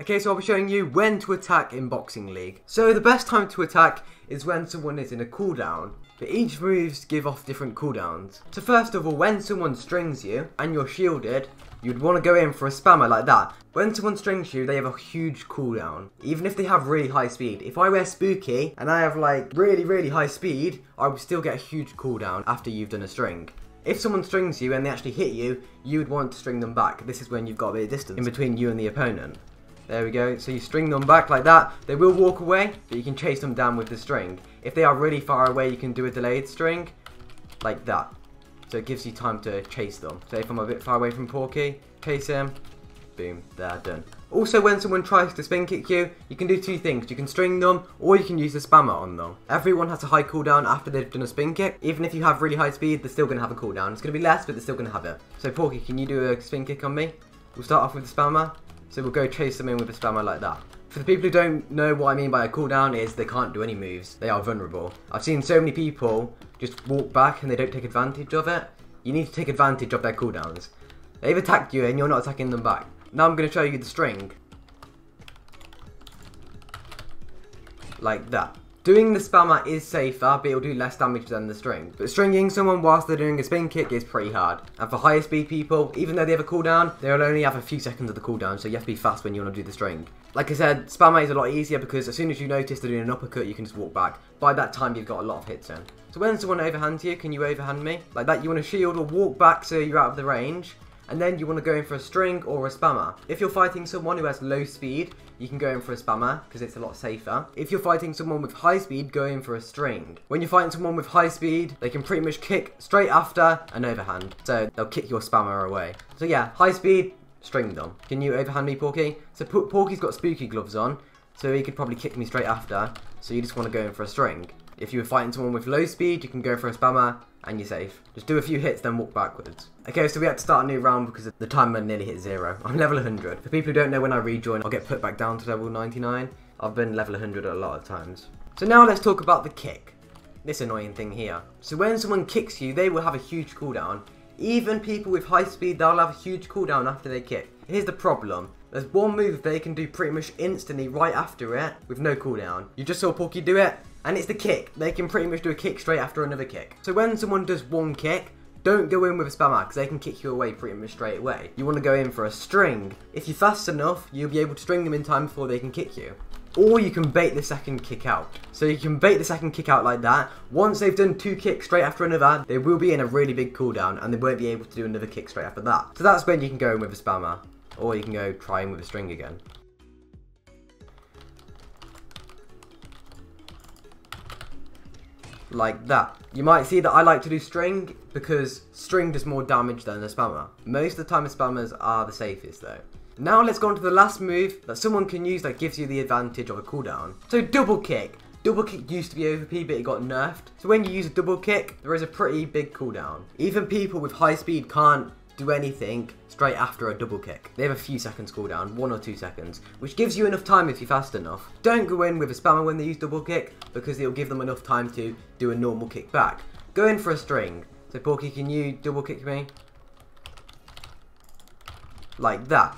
Okay, so I'll be showing you when to attack in Boxing League. So the best time to attack is when someone is in a cooldown, but each moves give off different cooldowns. So first of all, when someone strings you and you're shielded, you'd want to go in for a spammer like that. When someone strings you, they have a huge cooldown, even if they have really high speed. If I wear Spooky and I have like really high speed, I will still get a huge cooldown after you've done a string. If someone strings you and they actually hit you, you'd want to string them back. This is when you've got a bit of distance in between you and the opponent. There we go, so you string them back like that. They will walk away, but you can chase them down with the string. If they are really far away, you can do a delayed string, like that. So it gives you time to chase them. So if I'm a bit far away from Porky, chase him, boom, they're done. Also, when someone tries to spin kick you, you can do two things. You can string them, or you can use a spammer on them. Everyone has a high cooldown after they've done a spin kick. Even if you have really high speed, they're still gonna have a cooldown. It's gonna be less, but they're still gonna have it. So Porky, can you do a spin kick on me? We'll start off with the spammer. So we'll go chase them in with a spammer like that. For the people who don't know what I mean by a cooldown is they can't do any moves. They are vulnerable. I've seen so many people just walk back and they don't take advantage of it. You need to take advantage of their cooldowns. They've attacked you and you're not attacking them back. Now I'm going to show you the string. Like that. Doing the spammer is safer, but it'll do less damage than the string. But stringing someone whilst they're doing a spin kick is pretty hard. And for higher speed people, even though they have a cooldown, they'll only have a few seconds of the cooldown, so you have to be fast when you want to do the string. Like I said, spammer is a lot easier because as soon as you notice they're doing an uppercut, you can just walk back. By that time, you've got a lot of hits in. So when someone overhands you, can you overhand me? Like that, you want to shield or walk back so you're out of the range. And then you want to go in for a string or a spammer. If you're fighting someone who has low speed, you can go in for a spammer because it's a lot safer. If you're fighting someone with high speed, go in for a string. When you're fighting someone with high speed, they can pretty much kick straight after an overhand. So they'll kick your spammer away. So yeah, high speed, string them. Can you overhand me, Porky? So Porky's got Spooky gloves on, so he could probably kick me straight after. So you just want to go in for a string. If you were fighting someone with low speed, you can go for a spammer and you're safe. Just do a few hits, then walk backwards. Okay, so we had to start a new round because the timer nearly hit 0. I'm level 100. For people who don't know, when I rejoin, I'll get put back down to level 99. I've been level 100 a lot of times. So now let's talk about the kick. This annoying thing here. So when someone kicks you, they will have a huge cooldown. Even people with high speed, they'll have a huge cooldown after they kick. Here's the problem. There's one move they can do pretty much instantly right after it with no cooldown. You just saw Porky do it. And it's the kick. They can pretty much do a kick straight after another kick. So when someone does one kick, don't go in with a spammer because they can kick you away pretty much straight away. You want to go in for a string. If you're fast enough, you'll be able to string them in time before they can kick you. Or you can bait the second kick out. So you can bait the second kick out like that. Once they've done two kicks straight after another, they will be in a really big cooldown and they won't be able to do another kick straight after that. So that's when you can go in with a spammer. Or you can go try in with a string again. Like that. You might see that I like to do string because string does more damage than a spammer. Most of the time the spammers are the safest though. Now let's go on to the last move that someone can use that gives you the advantage of a cooldown. So double kick. Double kick used to be OP but it got nerfed. So when you use a double kick, there is a pretty big cooldown. Even people with high speed can't do anything straight after a double kick. They have a few seconds cooldown, 1 or 2 seconds, which gives you enough time if you're fast enough. Don't go in with a spammer when they use double kick because it'll give them enough time to do a normal kick back. Go in for a string. So Porky, can you double kick me? Like that.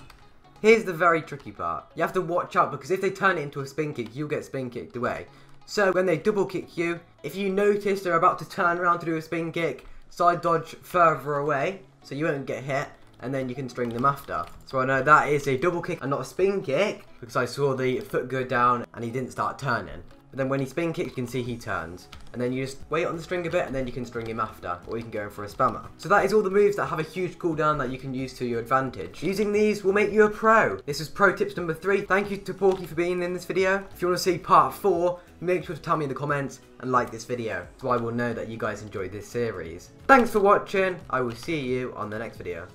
Here's the very tricky part. You have to watch out because if they turn it into a spin kick, you'll get spin kicked away. So when they double kick you, if you notice they're about to turn around to do a spin kick, side dodge further away, so you won't get hit, and then you can string them after. So I know that is a double kick and not a spin kick, because I saw the foot go down and he didn't start turning. But then when he spin kicks, you can see he turns. And then you just wait on the string a bit, and then you can string him after, or you can go in for a spammer. So that is all the moves that have a huge cooldown that you can use to your advantage. Using these will make you a pro. This is pro tips number 3. Thank you to Porky for being in this video. If you want to see part 4, make sure to tell me in the comments and like this video, so I will know that you guys enjoyed this series. Thanks for watching. I will see you on the next video.